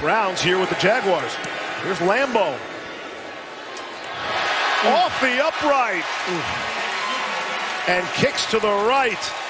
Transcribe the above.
Browns here with the Jaguars. Here's Lambeau. Off the upright. And kicks to the right.